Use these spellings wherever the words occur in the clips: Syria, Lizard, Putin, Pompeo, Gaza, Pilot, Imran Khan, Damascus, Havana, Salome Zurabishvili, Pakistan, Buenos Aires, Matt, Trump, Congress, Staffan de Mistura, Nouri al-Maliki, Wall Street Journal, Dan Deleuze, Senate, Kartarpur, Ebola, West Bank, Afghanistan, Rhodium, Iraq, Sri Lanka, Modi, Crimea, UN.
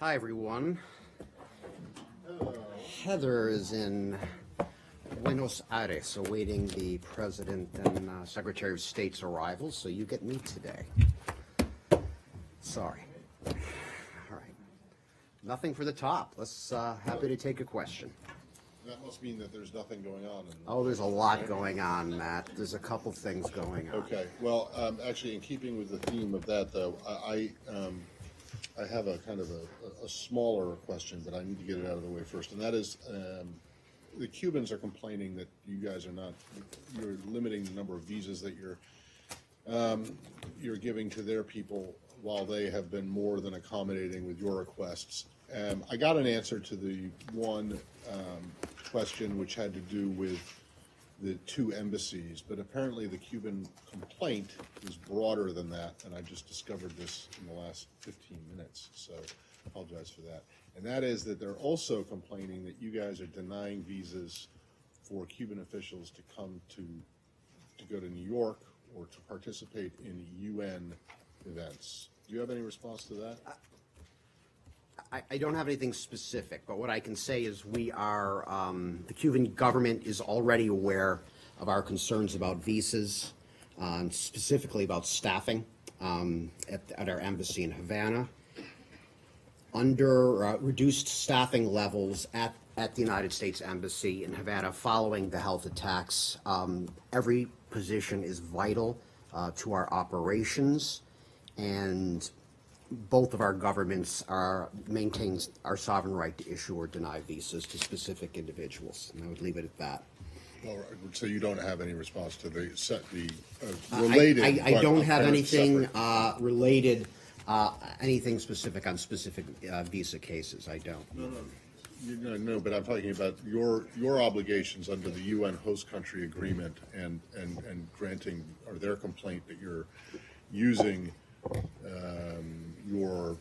Hi, everyone. Heather is in Buenos Aires awaiting the President and Secretary of State's arrival, so you get me today. Sorry. All right. Nothing for the top. Let's happy to take a question. That must mean that there's nothing going on. Oh, there's a lot going on, Matt. There's a couple things going on. Okay. Well, actually, in keeping with the theme of that, though, I have a kind of a smaller question, but I need to get it out of the way first. And that is, the Cubans are complaining that you guys are not, you're limiting the number of visas that you're giving to their people, while they have been more than accommodating with your requests. I got an answer to the one question which had to do with the two embassies, but apparently the Cuban complaint is broader than that, and I just discovered this in the last 15 minutes, so I apologize for that. And that is that they're also complaining that you guys are denying visas for Cuban officials to come to go to New York or to participate in UN events. Do you have any response to that? I don't have anything specific, but what I can say is we are, the Cuban government is already aware of our concerns about visas, and specifically about staffing at our embassy in Havana. Under reduced staffing levels at the United States Embassy in Havana following the health attacks, every position is vital to our operations, and both of our governments maintains our sovereign right to issue or deny visas to specific individuals, and I would leave it at that. Well, so you don't have any response to the related? I don't have anything related, anything specific on specific visa cases. I don't. No, but I'm talking about your obligations under the UN host country agreement, and granting or their complaint that you're using your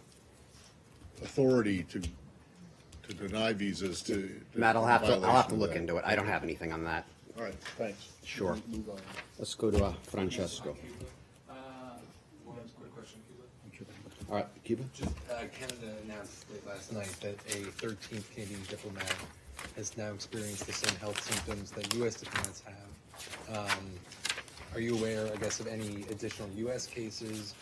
authority to deny visas to Matt, I'll have to look into it. I don't have anything on that. All right, thanks. Sure. Move on. Let's go to Francesco. One quick question, Cuba. All right, Cuba. Just, Canada announced late last night that a 13th Canadian diplomat has now experienced the same health symptoms that U.S. diplomats have. Are you aware, I guess, of any additional U.S. cases?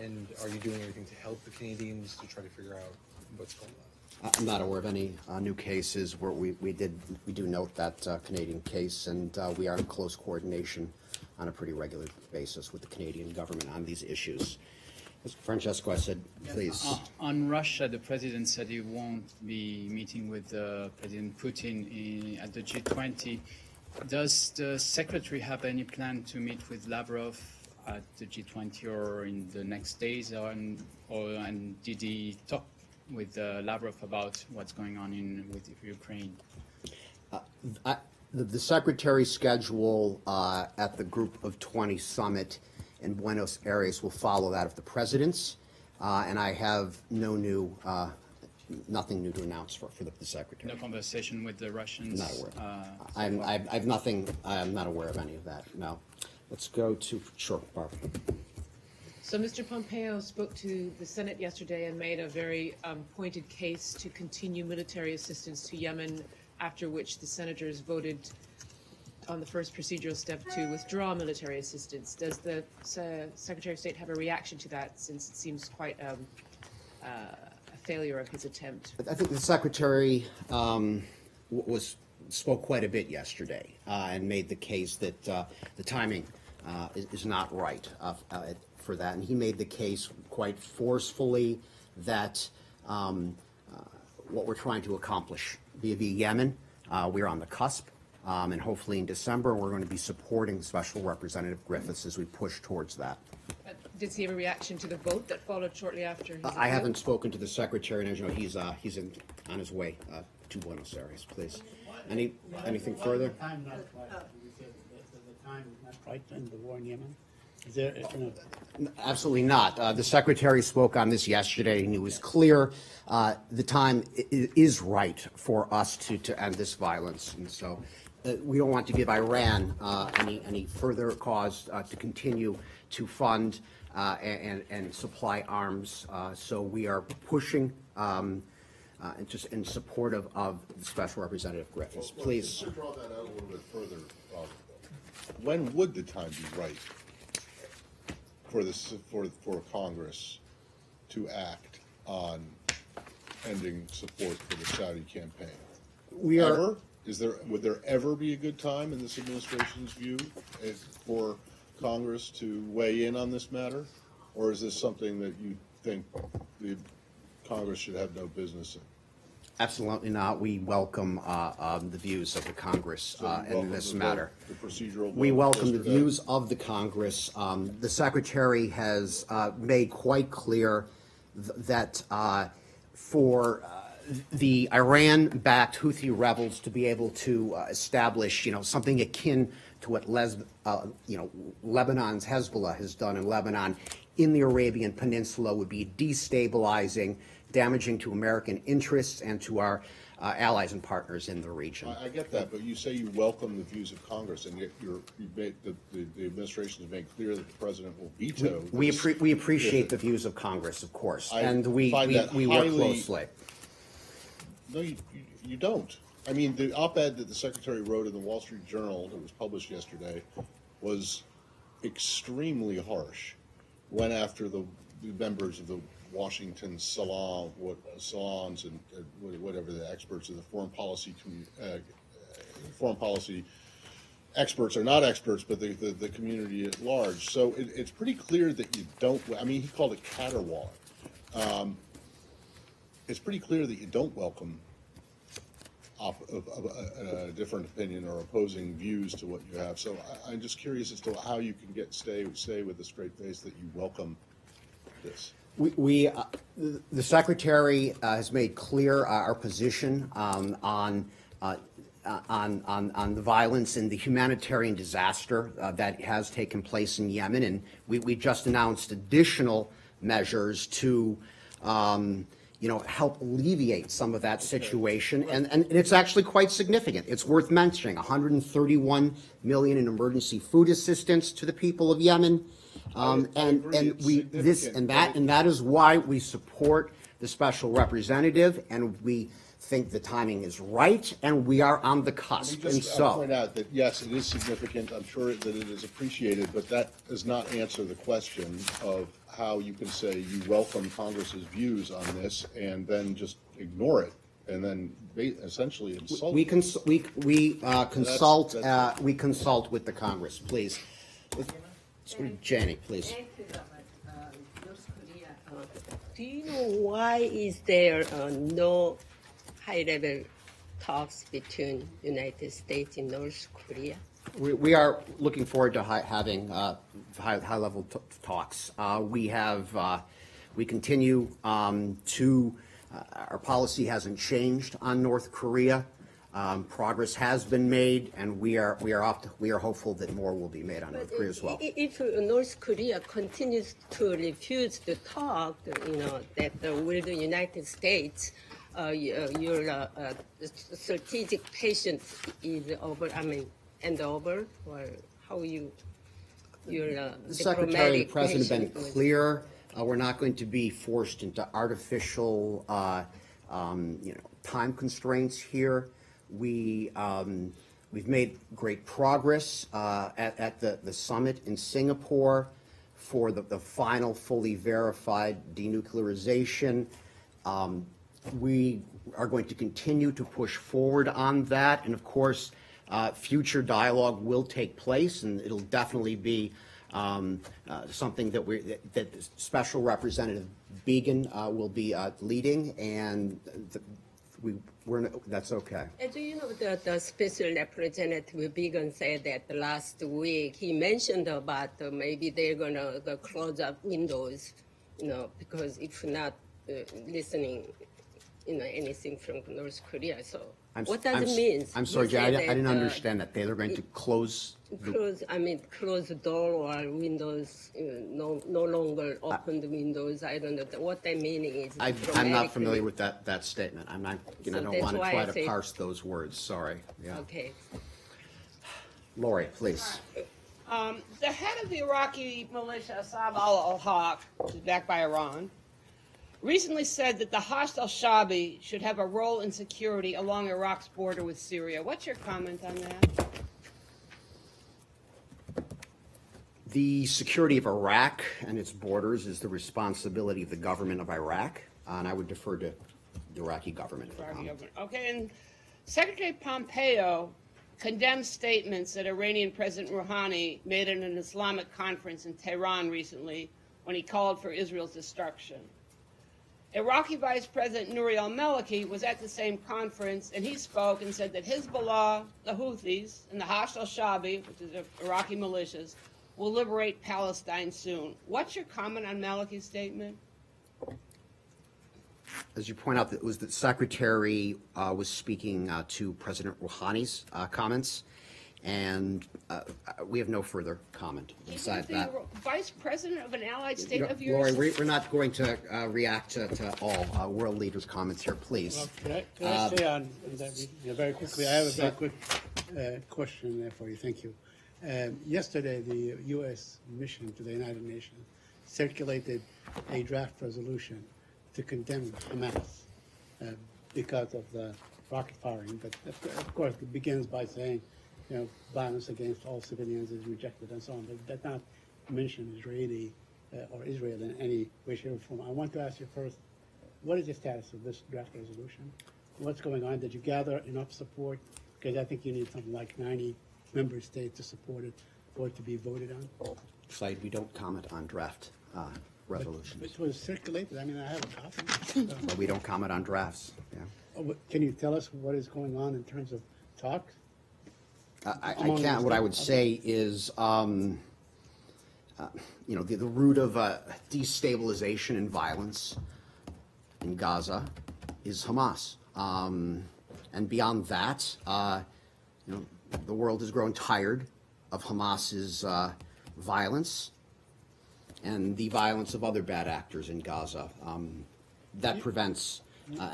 And are you doing anything to help the Canadians to try to figure out what's going on? I'm not aware of any new cases. Where we do note that Canadian case, and we are in close coordination on a pretty regular basis with the Canadian government on these issues. Mr. Francesco, I said, please. On Russia, the president said he won't be meeting with President Putin at the G20. Does the secretary have any plan to meet with Lavrov at the G20 or in the next days, and did he talk with Lavrov about what's going on with Ukraine? The secretary's schedule at the Group of 20 summit in Buenos Aires will follow that of the president's, and I have nothing new to announce for the secretary. No conversation with the Russians? Not aware. I've nothing. I'm not aware of any of that. No. Let's go to short Barbara. So Mr. Pompeo spoke to the Senate yesterday and made a very pointed case to continue military assistance to Yemen, after which the senators voted on the first procedural step to withdraw military assistance. Does the Secretary of State have a reaction to that, since it seems quite a failure of his attempt? I think the Secretary spoke quite a bit yesterday and made the case that the timing is not right for that, and he made the case quite forcefully that what we're trying to accomplish via Yemen, we're on the cusp, and hopefully in December we're going to be supporting Special Representative Griffiths as we push towards that. Did he have a reaction to the vote that followed shortly after? I haven't spoken to the secretary, and as you know, he's on his way to Buenos Aires. Please, anything further? The time not right. The time is not right in the war in Yemen. Is there? Absolutely not. The secretary spoke on this yesterday, and he was clear. The time is right for us to end this violence, and so we don't want to give Iran any further cause to continue to fund and supply arms. So we are pushing and just in support of Special Representative Griffiths. Well, please. Just to draw that out a little bit further, when would the time be right for this for Congress to act on ending support for the Saudi campaign? We are. Ever? Would there ever be a good time in this administration's view for Congress to weigh in on this matter, or is this something that you think the Congress should have no business in? Absolutely not. We welcome the views of the Congress in this matter. We welcome the views of the Congress. The Secretary has made quite clear that for the Iran-backed Houthi rebels to be able to establish, something akin to what Lebanon's Hezbollah has done in Lebanon in the Arabian Peninsula would be destabilizing, damaging to American interests and to our allies and partners in the region. I get that, but you say you welcome the views of Congress, and yet the administration has made clear that the president will veto. We appreciate the views of Congress, of course, and we work closely. No, you don't. I mean, the op-ed that the Secretary wrote in the Wall Street Journal that was published yesterday was extremely harsh. Went after the members of the Washington Salon, Salons, and whatever the experts of the foreign policy experts are not experts, but the community at large. So it's pretty clear that you don't. I mean, he called it caterwauling. It's pretty clear that you don't welcome a different opinion or opposing views to what you have. So I'm just curious as to how you can stay with a straight face that you welcome this. The Secretary has made clear our position on the violence and the humanitarian disaster that has taken place in Yemen, and we just announced additional measures to help alleviate some of that situation. And it's actually quite significant. It's worth mentioning, $131 million in emergency food assistance to the people of Yemen. And that is why we support the special representative, and we think the timing is right, and we are on the cusp. And so I'll point out that yes, it is significant. I'm sure that it is appreciated, but that does not answer the question of how you can say you welcome Congress's views on this and then just ignore it and then essentially insult. We consult with the Congress, please. Jenny, please. Thank you so much. North Korea. Do you know why is there no high-level talks between United States and North Korea? We are looking forward to having high-level talks. We continue to. Our policy hasn't changed on North Korea. Progress has been made, and we are hopeful that more will be made on North Korea as well. If North Korea continues to refuse to talk, that will the United States. Your strategic patience is over. I mean. And over, or how the Secretary and President have been clear. We're not going to be forced into artificial, time constraints here. We've made great progress at the summit in Singapore for the final fully verified denuclearization. We are going to continue to push forward on that, and of course. Future dialogue will take place, and it'll definitely be something that Special Representative Biegun will be leading, and that's okay. And do you know that the Special Representative Biegun said that last week? He mentioned about maybe they're going to close up windows, because if not listening, anything from North Korea, so. What does it mean? I'm sorry, Jay, I didn't understand that. They're going to close the door or windows, no longer open the windows. I don't know what that meaning is. I'm not familiar with that statement. I don't want to try to parse those words. Sorry. Yeah. Okay. Lori, please. The head of the Iraqi militia, Assad al-Haq, backed by Iran, recently said that the Hashd al-Shaabi should have a role in security along Iraq's border with Syria. What's your comment on that? The security of Iraq and its borders is the responsibility of the government of Iraq, and I would defer to the Iraqi government. Okay, and Secretary Pompeo condemned statements that Iranian President Rouhani made at an Islamic conference in Tehran recently when he called for Israel's destruction. Iraqi Vice President Nouri al-Maliki was at the same conference, and he spoke and said that Hezbollah, the Houthis, and the Hashd al-Shaabi, which is Iraqi militias, will liberate Palestine soon. What's your comment on Maliki's statement? As you point out, it was the Secretary was speaking to President Rouhani's comments, and we have no further comment besides that. Vice President of an allied state of yours? Lori, we're not going to react to all world leaders' comments here, please. Well, can I say on that, very quickly? I have a very quick question there for you. Thank you. Yesterday, the U.S. mission to the United Nations circulated a draft resolution to condemn Hamas because of the rocket firing. But of course, it begins by saying, you know, violence against all civilians is rejected and so on. But it does not mention Israeli or Israel in any way, shape, or form. I want to ask you first, what is the status of this draft resolution? What's going on? Did you gather enough support? Because I think you need something like 90 member states to support it for it to be voted on? Slide, we don't comment on draft resolutions. But it was circulated. I mean, I have a copy. So. But we don't comment on drafts. Yeah. Oh, can you tell us what is going on in terms of talks? I can't. What I would say is, you know, the root of destabilization and violence in Gaza is Hamas. And beyond that, you know, the world has grown tired of Hamas's violence and the violence of other bad actors in Gaza. That prevents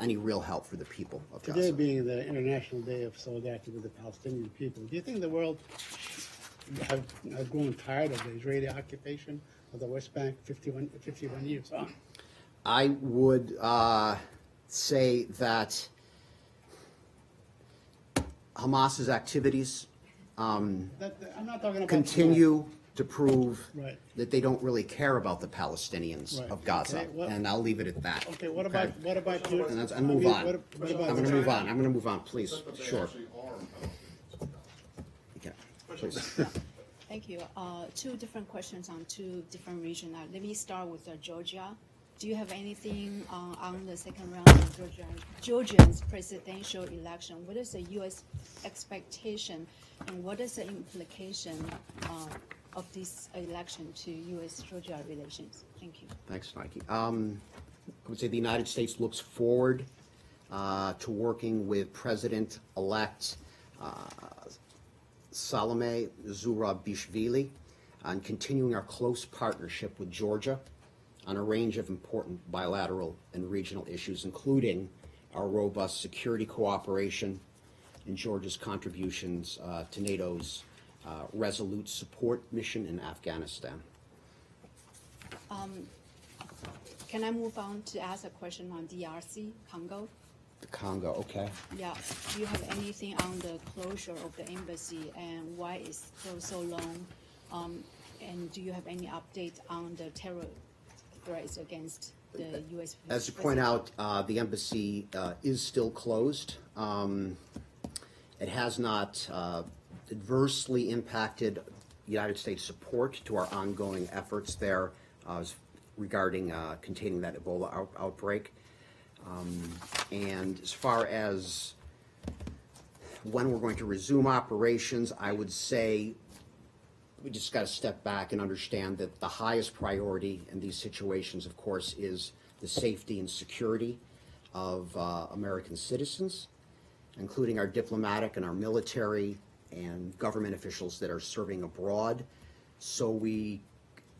any real help for the people of Gaza. Today being the International Day of Solidarity with the Palestinian people, do you think the world has grown tired of the Israeli occupation of the West Bank 51 years on? I would say that Hamas's activities continue to prove that they don't really care about the Palestinians of Gaza, and I'll leave it at that. Okay, what about you? And I move on. I'm going to move on. I'm going to move on, please. Sure. Okay. Please. Thank you. Two different questions on two different regions. Let me start with Georgia. Do you have anything on the second round of Georgia's presidential election? What is the U.S. expectation, and what is the implication of this election to U.S.-Georgia relations? Thank you. Thanks, Nike. I would say the United States looks forward to working with President-elect Salome Zurabishvili on continuing our close partnership with Georgia on a range of important bilateral and regional issues, including our robust security cooperation and Georgia's contributions to NATO's resolute support mission in Afghanistan. Can I move on to ask a question on DRC, Congo? The Congo, okay. Yeah, do you have anything on the closure of the embassy and why it's still so long? And do you have any update on the terror threats against the U.S. As you point out, the embassy is still closed. It has not adversely impacted United States support to our ongoing efforts there regarding containing that Ebola outbreak. And as far as when we're going to resume operations, I would say we just got to step back and understand that the highest priority in these situations, of course, is the safety and security of American citizens, including our diplomatic and our military and government officials that are serving abroad. So we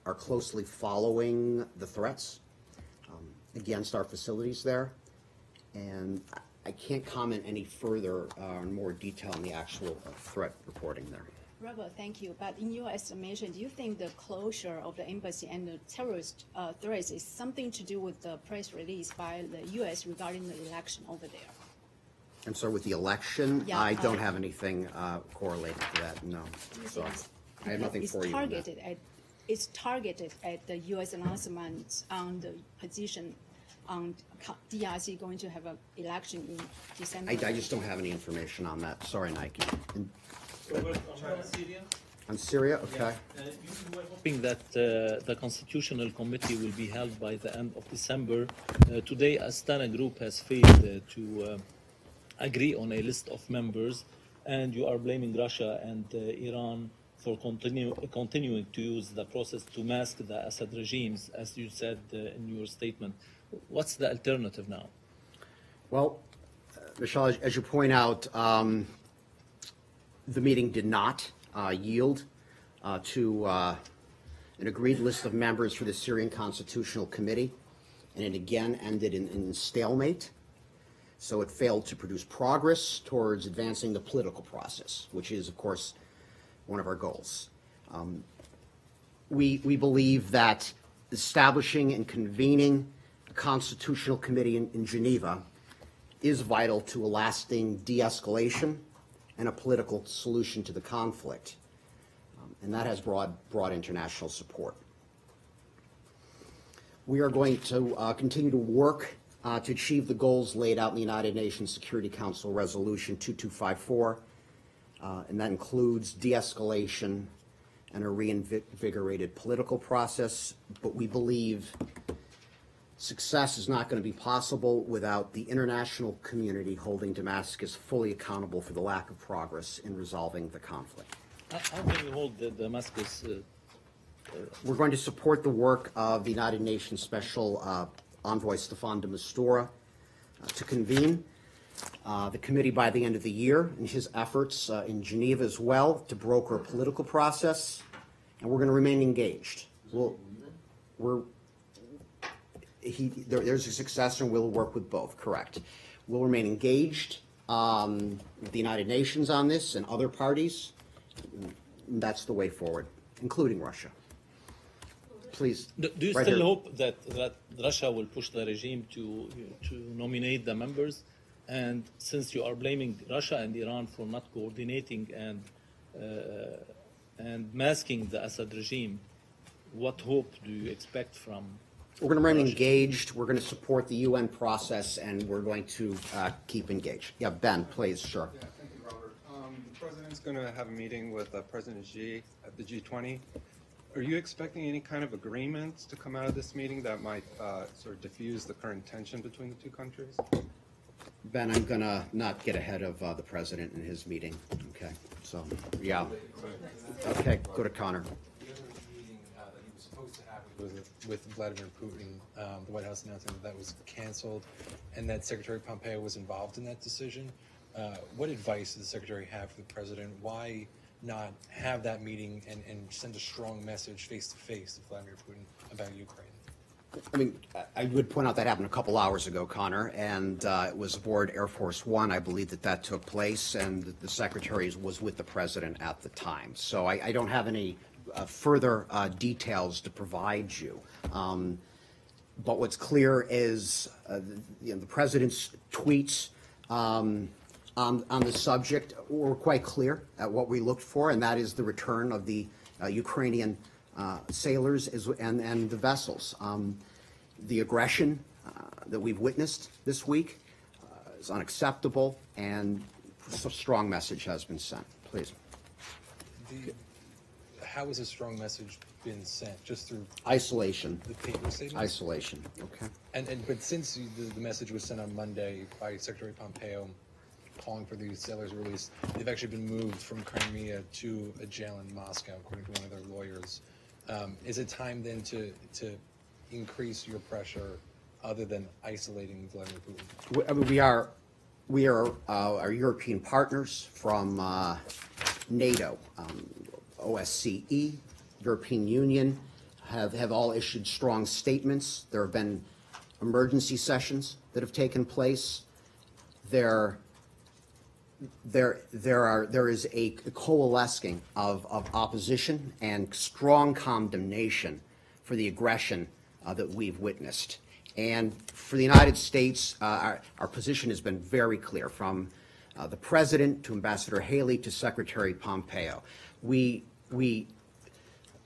are closely following the threats against our facilities there. And I can't comment any further on more detail on the actual threat reporting there. Robert, thank you. But in your estimation, do you think the closure of the embassy and the terrorist threats is something to do with the press release by the U.S. regarding the election over there? And so with the election, yeah, I don't have anything correlated to that, no. So I have nothing for you. It's targeted at the U.S. announcement on the position on DRC going to have an election in December. I just don't have any information on that. Sorry, Nike. On Syria, okay. We were hoping that the Constitutional Committee will be held by the end of December. Today, Astana Group has failed to agree on a list of members, and you are blaming Russia and Iran for continuing to use the process to mask the Assad regimes, as you said in your statement. What's the alternative now? Well, Michelle, as you point out, the meeting did not yield to an agreed list of members for the Syrian Constitutional Committee, and it again ended in stalemate. So it failed to produce progress towards advancing the political process, which is, of course, one of our goals. We believe that establishing and convening a constitutional committee in Geneva is vital to a lasting de-escalation and a political solution to the conflict, and that has broad international support. We are going to continue to work to achieve the goals laid out in the United Nations Security Council Resolution 2254, and that includes de-escalation and a reinvigorated political process, but we believe success is not going to be possible without the international community holding Damascus fully accountable for the lack of progress in resolving the conflict. How can you hold Damascus? We're going to support the work of the United Nations Special Envoy Staffan de Mistura to convene the committee by the end of the year, and his efforts in Geneva as well to broker a political process, and we're going to remain engaged. There's a successor, and we'll work with both, correct. We'll remain engaged with the United Nations on this and other parties. And that's the way forward, including Russia. Please. Do you still hope that Russia will push the regime to nominate the members? And since you are blaming Russia and Iran for not coordinating and masking the Assad regime, what hope do you expect from? We're going to remain engaged. We're going to support the UN process, and we're going to keep engaged. Yeah, Ben, please, sure. Yeah, thank you, Robert. The president's going to have a meeting with President Xi at the G20. Are you expecting any kind of agreements to come out of this meeting that might sort of diffuse the current tension between the two countries? Ben, I'm going to not get ahead of the president in his meeting. Okay. So, yeah. Okay, go to Connor. With Vladimir Putin, the White House announcing that was canceled, and that Secretary Pompeo was involved in that decision. What advice does the Secretary have for the President? Why not have that meeting and send a strong message face-to-face to Vladimir Putin about Ukraine? I mean, I would point out that happened a couple hours ago, Connor, and it was aboard Air Force One. I believe that took place, and the Secretary was with the President at the time. So I don't have any further details to provide you, but what's clear is the president's tweets on the subject were quite clear at what we looked for, and that is the return of the Ukrainian sailors and the vessels. The aggression that we've witnessed this week is unacceptable, and a strong message has been sent. Please. How has a strong message been sent? Just through isolation. The paper statement? Isolation. Okay. But since the message was sent on Monday by Secretary Pompeo, calling for the sailors' release, they've actually been moved from Crimea to a jail in Moscow, according to one of their lawyers. Is it time then to increase your pressure, other than isolating Vladimir Putin? We are our European partners from NATO. OSCE, European Union have all issued strong statements. There have been emergency sessions that have taken place. There there is a coalescing of opposition and strong condemnation for the aggression that we've witnessed. And for the United States, our position has been very clear, from the President to Ambassador Haley to Secretary Pompeo.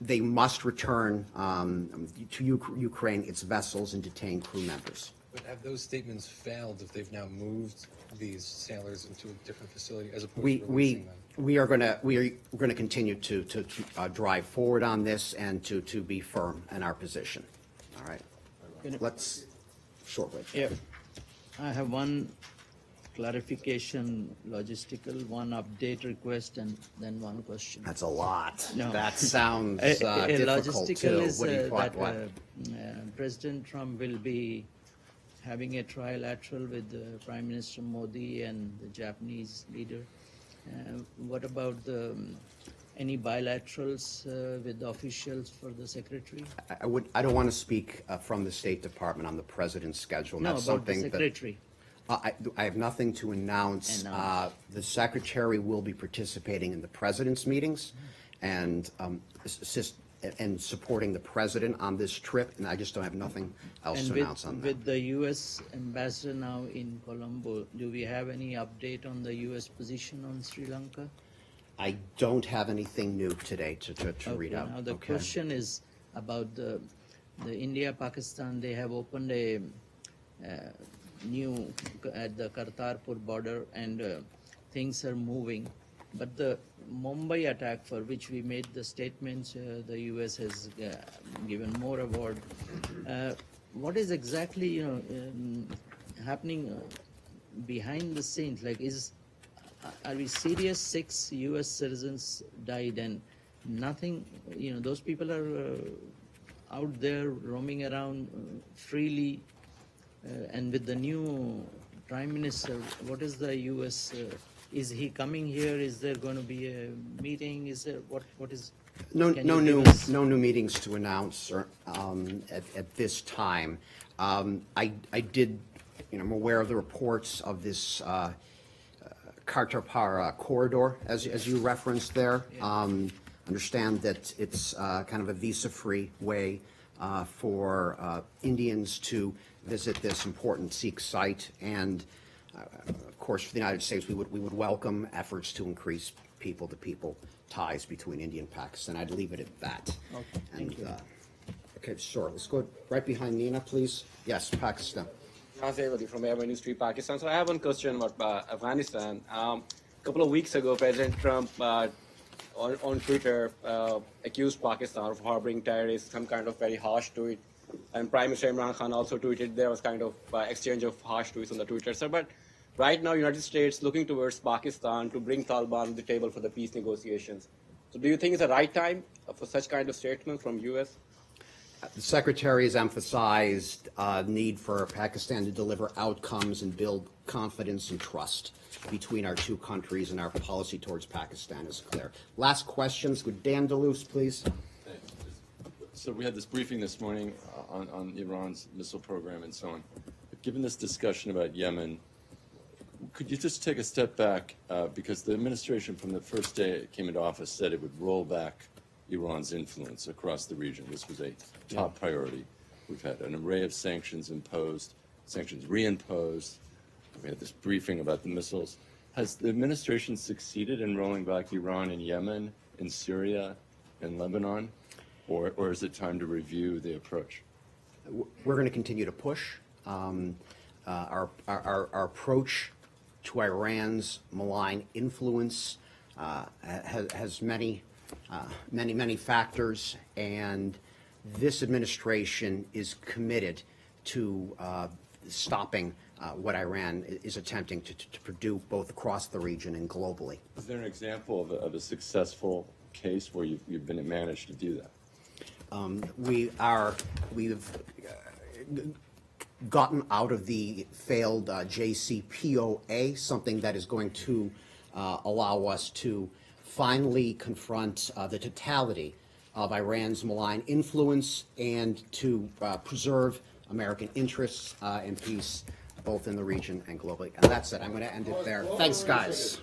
They must return to Ukraine its vessels and detain crew members. But have those statements failed if they've now moved these sailors into a different facility as opposed to releasing them? We are going to continue to drive forward on this and to be firm in our position. All right. Let's shortwave. Yeah. I have one clarification, logistical, one update request, and then one question. That's a lot. No. That sounds difficult too. Logistical is President Trump will be having a trilateral with Prime Minister Modi and the Japanese leader. What about the any bilaterals with officials for the secretary? I don't want to speak from the State Department on the president's schedule. No, that's about something the secretary. I have nothing to announce. The secretary will be participating in the president's meetings and assist and supporting the president on this trip, and I just don't have nothing else to announce on that. With the U.S. ambassador now in Colombo, do we have any update on the U.S. position on Sri Lanka? I don't have anything new today to read out. Now the question is about the India, Pakistan. They have opened a new at the Kartarpur border, and things are moving. But the Mumbai attack, for which we made the statements, the U.S. has given more award. What is exactly happening behind the scenes? Like, are we serious? 6 U.S. citizens died, and nothing. Those people are out there roaming around freely, and with the new Prime Minister, what is the U.S. Is he coming here? Is there going to be a meeting? Is there what is? No new meetings to announce at this time. I did, I'm aware of the reports of this Kartarpur corridor, as you referenced there. Yeah. Understand that it's kind of a visa-free way for Indians to visit this important Sikh site, and of course, for the United States, we would welcome efforts to increase people-to-people ties between India and Pakistan. I'd leave it at that. Okay. Thank you. Okay, sure. Let's go right behind Nina, please. Yes, Pakistan. Naz from Avenue Street, Pakistan. So I have one question about Afghanistan. A couple of weeks ago, President Trump on Twitter accused Pakistan of harboring terrorists, some kind of very harsh tweet. And Prime Minister Imran Khan also tweeted. There was kind of exchange of harsh tweets on the Twitter. So, but right now, United States looking towards Pakistan to bring Taliban to the table for the peace negotiations. So do you think it's the right time for such kind of statements from U.S.? The Secretary has emphasized need for Pakistan to deliver outcomes and build confidence and trust between our two countries, and our policy towards Pakistan is clear. Last questions with Dan Deleuze, please. So we had this briefing this morning on Iran's missile program and so on. But given this discussion about Yemen, could you just take a step back? Because the administration from the first day it came into office said it would roll back Iran's influence across the region. This was a top priority. We've had an array of sanctions imposed, sanctions reimposed. We had this briefing about the missiles. Has the administration succeeded in rolling back Iran in Yemen, in Syria, in Lebanon? Or is it time to review the approach? We're going to continue to push. Our approach to Iran's malign influence has many factors, and this administration is committed to stopping what Iran is attempting to produce, both across the region and globally. Is there an example of a successful case where you've been managed to do that? We've gotten out of the failed JCPOA, something that is going to allow us to finally confront the totality of Iran's malign influence and to preserve American interests and peace both in the region and globally. And that's it. I'm going to end it there. Thanks, guys.